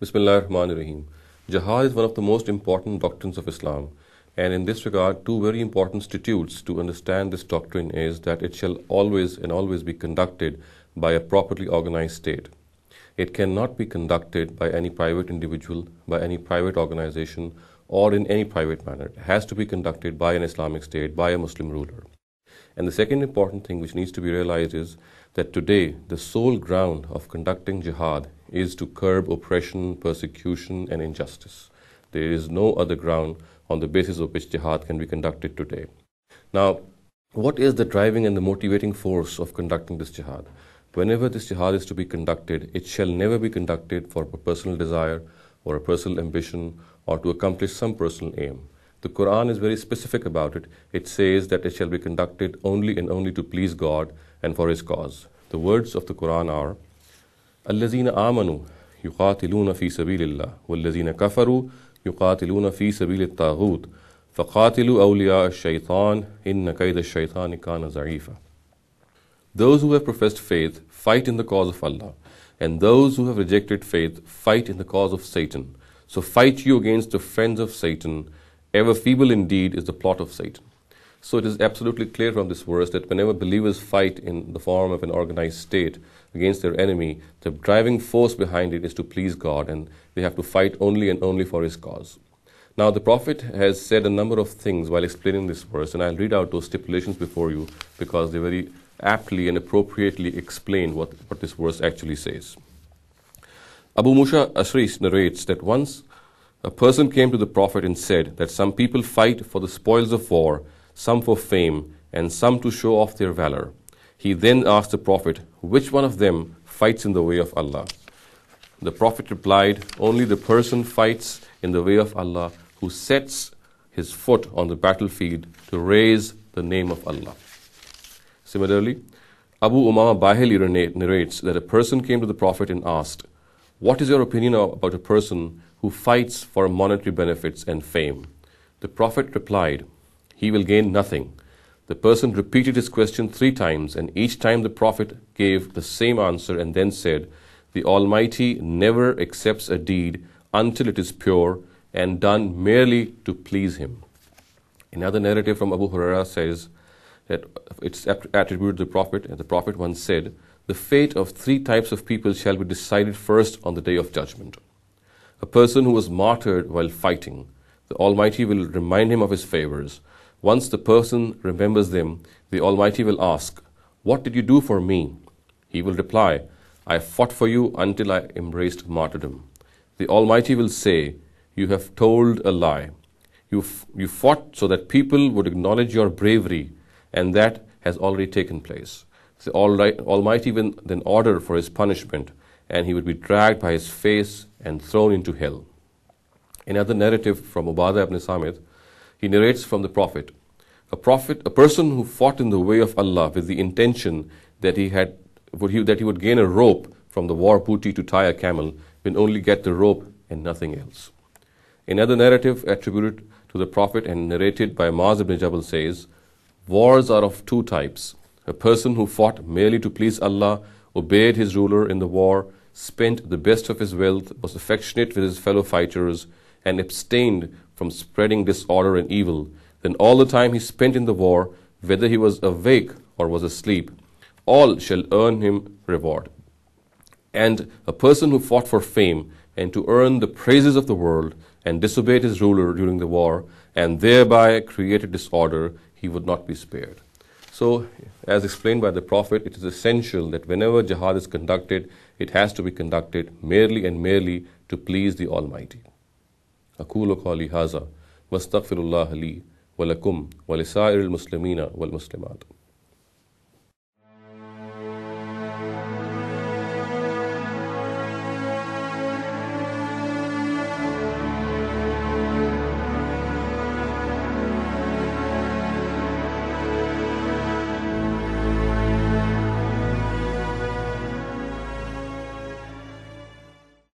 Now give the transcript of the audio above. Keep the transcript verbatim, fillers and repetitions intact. Bismillahirrahmanirrahim. Jihad is one of the most important doctrines of Islam, and in this regard, two very important statutes to understand this doctrine is that it shall always and always be conducted by a properly organized state. It cannot be conducted by any private individual, by any private organization, or in any private manner. It has to be conducted by an Islamic state, by a Muslim ruler. And the second important thing which needs to be realized is that today the sole ground of conducting jihad is to curb oppression, persecution and injustice. There is no other ground on the basis of which jihad can be conducted today. Now, what is the driving and the motivating force of conducting this jihad? Whenever this jihad is to be conducted, it shall never be conducted for a personal desire or a personal ambition or to accomplish some personal aim. The Quran is very specific about it. It says that it shall be conducted only and only to please God and for His cause. The words of the Quran are, الَّذِينَ آمَنُوا يُقَاتِلُونَ فِي سَبِيلِ اللَّهِ وَالَّذِينَ كَفَرُوا يُقَاتِلُونَ فِي سَبِيلِ الطَّاغُوتِ فَقَاتِلُوا أَوْلِيَاءَ الشَّيْطَانِ إِنَّ كَيْدَ الشَّيْطَانِ كَانَ ضَعِيفًا. Those who have professed faith fight in the cause of Allah, and those who have rejected faith fight in the cause of Satan. So fight you against the friends of Satan. Ever feeble indeed is the plot of Satan. So it is absolutely clear from this verse that whenever believers fight in the form of an organized state against their enemy, the driving force behind it is to please God, and they have to fight only and only for His cause. Now the Prophet has said a number of things while explaining this verse, and I'll read out those stipulations before you because they very aptly and appropriately explain what, what this verse actually says. Abu Musa Ash'ari narrates that once a person came to the Prophet and said that some people fight for the spoils of war, some for fame, and some to show off their valor. He then asked the Prophet, which one of them fights in the way of Allah? The Prophet replied, only the person fights in the way of Allah who sets his foot on the battlefield to raise the name of Allah. Similarly, Abu Umama Bahili narrates that a person came to the Prophet and asked, what is your opinion about a person who fights for monetary benefits and fame? The Prophet replied, he will gain nothing. The person repeated his question three times, and each time the Prophet gave the same answer and then said, the Almighty never accepts a deed until it is pure and done merely to please Him. Another narrative from Abu Hurairah says that it's attributed to the Prophet, and the Prophet once said, the fate of three types of people shall be decided first on the day of judgment. A person who was martyred while fighting, the Almighty will remind him of His favors. Once the person remembers them, the Almighty will ask, what did you do for me? He will reply, I fought for you until I embraced martyrdom. The Almighty will say, you have told a lie. You, you fought so that people would acknowledge your bravery, and that has already taken place. The Almighty will then order for his punishment, and he will be dragged by his face and thrown into hell. Another narrative from Ubadah ibn Samit, he narrates from the Prophet, a prophet, a person who fought in the way of Allah with the intention that he had would he, that he would gain a rope from the war booty to tie a camel, will only get the rope and nothing else. Another narrative attributed to the Prophet and narrated by Maaz ibn Jabal says, wars are of two types. A person who fought merely to please Allah, obeyed his ruler in the war, spent the best of his wealth, was affectionate with his fellow fighters, and abstained from spreading disorder and evil. Then all the time he spent in the war, whether he was awake or was asleep, all shall earn him reward. And a person who fought for fame and to earn the praises of the world and disobeyed his ruler during the war and thereby created disorder, he would not be spared. So, as explained by the Prophet, it is essential that whenever jihad is conducted, it has to be conducted merely and merely to please the Almighty. أقول قولي هذا واستغفر الله لي ولكم ولسائر المسلمين والمسلمات.